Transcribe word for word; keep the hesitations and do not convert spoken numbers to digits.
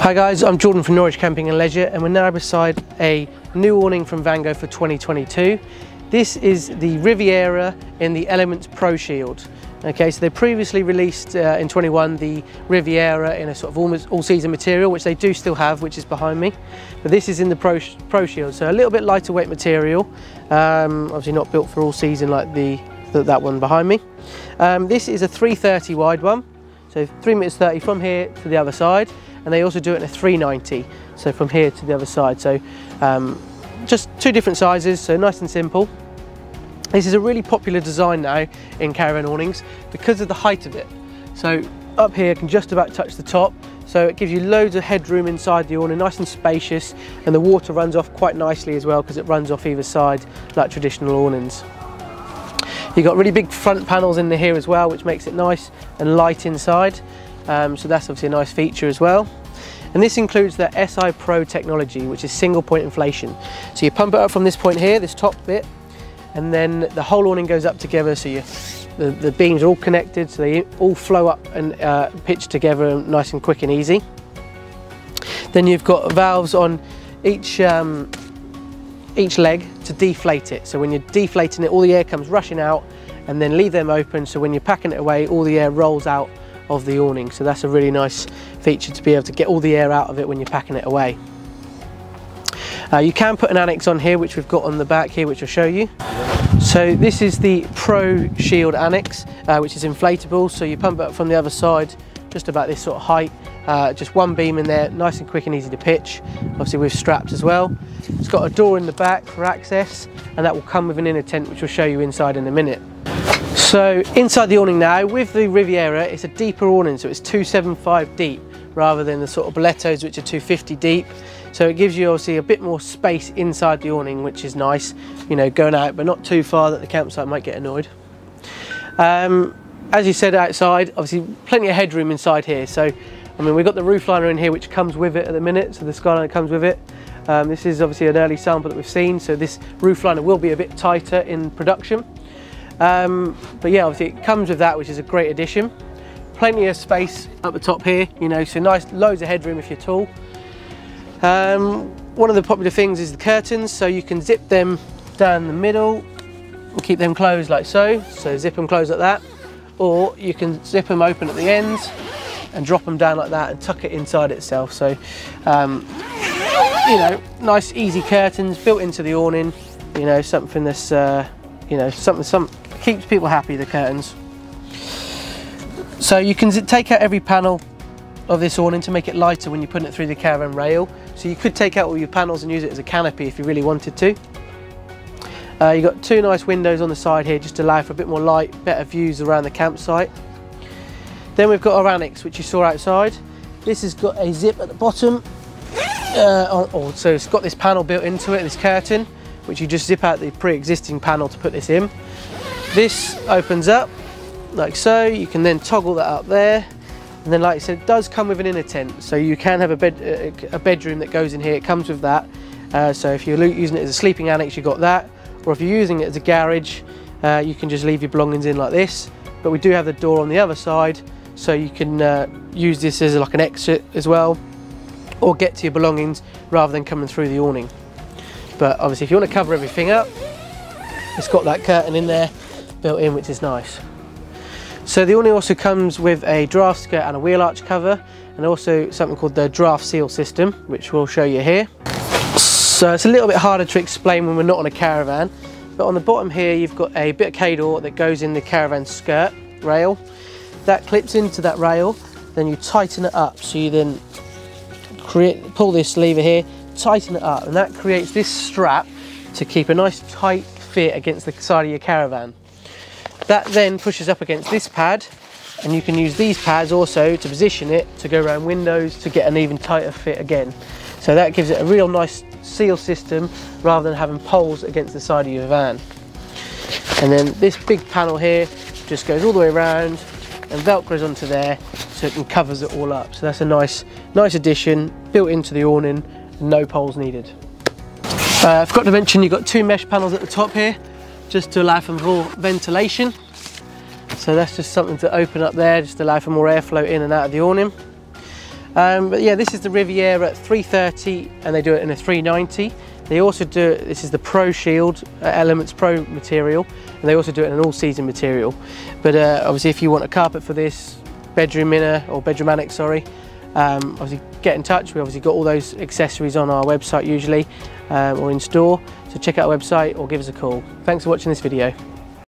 Hi guys, I'm Jordan from Norwich Camping and Leisure, and we're now beside a new awning from Vango for twenty twenty-two. This is the Riviera in the Elements Pro Shield. Okay, so they previously released uh, in twenty-one the Riviera in a sort of almost all-season material, which they do still have, which is behind me. But this is in the Pro, Pro Shield, so a little bit lighter weight material. Um, obviously not built for all season like the, the that one behind me. Um, this is a three thirty wide one, so three meters thirty from here to the other side. And they also do it in a three ninety, so from here to the other side. So um, just two different sizes, so nice and simple. This is a really popular design now in caravan awnings because of the height of it. So up here can just about touch the top, so it gives you loads of headroom inside the awning, nice and spacious, and the water runs off quite nicely as well because it runs off either side like traditional awnings. You've got really big front panels in here as well, which makes it nice and light inside. Um, so that's obviously a nice feature as well. And this includes the S I Pro technology, which is single point inflation. So you pump it up from this point here, this top bit, and then the whole awning goes up together, so you, the, the beams are all connected, so they all flow up and uh, pitch together nice and quick and easy. Then you've got valves on each, um, each leg to deflate it. So when you're deflating it, all the air comes rushing out, and then leave them open, so when you're packing it away, all the air rolls out of the awning. So that's a really nice feature to be able to get all the air out of it when you're packing it away. Uh, you can put an annex on here, which we've got on the back here, which I'll show you. So this is the Pro Shield annex, uh, which is inflatable, so you pump it up from the other side just about this sort of height, uh, just one beam in there, nice and quick and easy to pitch. Obviously with straps as well. It's got a door in the back for access, and that will come with an inner tent, which we'll show you inside in a minute. So inside the awning now, with the Riviera, it's a deeper awning, so it's two seventy-five deep rather than the sort of Balletos, which are two fifty deep. So it gives you obviously a bit more space inside the awning, which is nice, you know, going out, but not too far that the campsite might get annoyed. Um, as you said outside, obviously plenty of headroom inside here. So, I mean, we've got the roofliner in here, which comes with it at the minute, so the Skyliner comes with it. Um, this is obviously an early sample that we've seen, so this roofliner will be a bit tighter in production. Um, but yeah, obviously it comes with that, which is a great addition. Plenty of space up the top here, you know, so nice, loads of headroom if you're tall. Um, one of the popular things is the curtains, so you can zip them down the middle and keep them closed like so, so zip them closed like that, or you can zip them open at the ends and drop them down like that and tuck it inside itself. So, um, you know, nice easy curtains built into the awning, you know, something that's, uh, you know, something, some keeps people happy, the curtains. So you can take out every panel of this awning to make it lighter when you're putting it through the caravan rail. So you could take out all your panels and use it as a canopy if you really wanted to. Uh, you've got two nice windows on the side here just to allow for a bit more light, better views around the campsite. Then we've got our annex, which you saw outside. This has got a zip at the bottom. Uh, oh, oh, so it's got this panel built into it, this curtain, which you just zip out the pre-existing panel to put this in. This opens up like so. You can then toggle that up there, and then like I said, it does come with an inner tent, so you can have a bed a bedroom that goes in here. It comes with that, uh, so if you're using it as a sleeping annex, you've got that, or if you're using it as a garage, uh, you can just leave your belongings in like this. But we do have the door on the other side, so you can uh, use this as like an exit as well, or get to your belongings rather than coming through the awning. But obviously if you want to cover everything up, it's got that curtain in there built in, which is nice. So the awning also comes with a draft skirt and a wheel arch cover, and also something called the draft seal system, which we'll show you here. So it's a little bit harder to explain when we're not on a caravan, but on the bottom here you've got a bit of K-door that goes in the caravan skirt rail. That clips into that rail, then you tighten it up, so you then create, pull this lever here, tighten it up, and that creates this strap to keep a nice tight fit against the side of your caravan. That then pushes up against this pad, and you can use these pads also to position it to go around windows to get an even tighter fit again. So that gives it a real nice seal system rather than having poles against the side of your van. And then this big panel here just goes all the way around and velcros onto there, so it can covers it all up. So that's a nice nice addition built into the awning. No poles needed. Uh, I forgot to mention you've got two mesh panels at the top here just to allow for more ventilation. So So that's just something to open up there, just allow for more airflow in and out of the awning. Um, but yeah, this is the Riviera at three thirty, and they do it in a three ninety. They also do it, this is the Pro Shield, uh, Elements Pro material, and they also do it in an all-season material. But uh, obviously if you want a carpet for this, bedroom inner, or bedroom annex, sorry, um, obviously get in touch. We obviously got all those accessories on our website usually, um, or in store. So check out our website or give us a call. Thanks for watching this video.